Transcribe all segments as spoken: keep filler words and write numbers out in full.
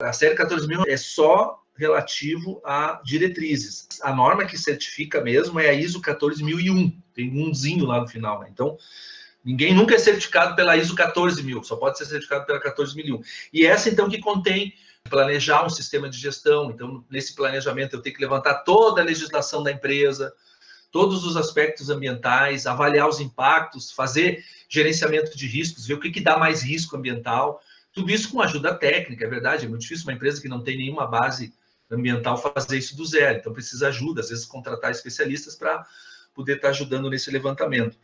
A série quatorze mil é só relativo a diretrizes. A norma que certifica mesmo é a ISO quatorze mil e um. Tem umzinho lá no final, né? Então, ninguém nunca é certificado pela ISO quatorze mil. Só pode ser certificado pela quatorze mil e um. E essa, então, que contém planejar um sistema de gestão. Então, nesse planejamento, eu tenho que levantar toda a legislação da empresa, todos os aspectos ambientais, avaliar os impactos, fazer gerenciamento de riscos, ver o que que dá mais risco ambiental. Tudo isso com ajuda técnica, é verdade, é muito difícil uma empresa que não tem nenhuma base ambiental fazer isso do zero. Então, precisa ajuda, às vezes, contratar especialistas para poder estar ajudando nesse levantamento.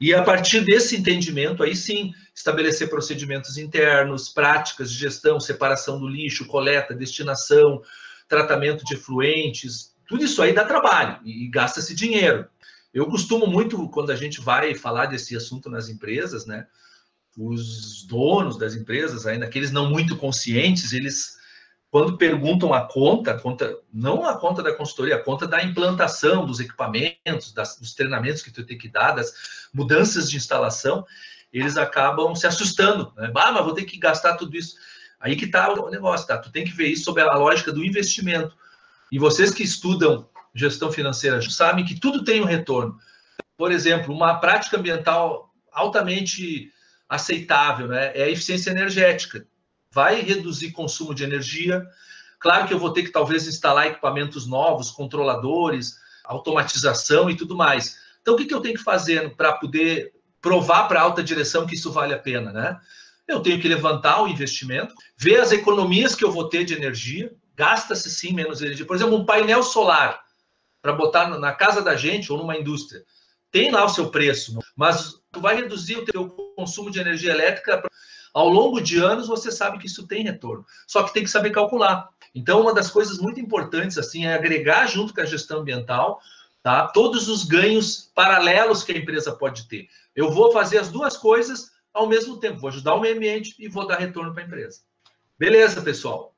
E a partir desse entendimento, aí sim, estabelecer procedimentos internos, práticas de gestão, separação do lixo, coleta, destinação, tratamento de efluentes. Tudo isso aí dá trabalho e gasta-se dinheiro. Eu costumo muito, quando a gente vai falar desse assunto nas empresas, né? Os donos das empresas, ainda aqueles não muito conscientes, eles, quando perguntam a conta, a conta não a conta da consultoria, a conta da implantação dos equipamentos, das, dos treinamentos que tu tem que dar, das mudanças de instalação, eles acabam se assustando, né? Ah, mas vou ter que gastar tudo isso. Aí que tá o negócio, tá? Tu tem que ver isso sob a lógica do investimento. E vocês que estudam gestão financeira sabem que tudo tem um retorno. Por exemplo, uma prática ambiental altamente aceitável, né, é a eficiência energética. Vai reduzir consumo de energia. Claro que eu vou ter que talvez instalar equipamentos novos, controladores, automatização e tudo mais. Então, o que que eu tenho que fazer para poder provar para a alta direção que isso vale a pena, né? Eu tenho que levantar o investimento, ver as economias que eu vou ter de energia. Gasta-se sim menos energia. Por exemplo, um painel solar para botar na casa da gente ou numa indústria. Tem lá o seu preço, mas tu vai reduzir o teu consumo de energia elétrica ao longo de anos, você sabe que isso tem retorno. Só que tem que saber calcular. Então, uma das coisas muito importantes assim é agregar junto com a gestão ambiental, tá, todos os ganhos paralelos que a empresa pode ter. Eu vou fazer as duas coisas ao mesmo tempo. Vou ajudar o meio ambiente e vou dar retorno para a empresa. Beleza, pessoal?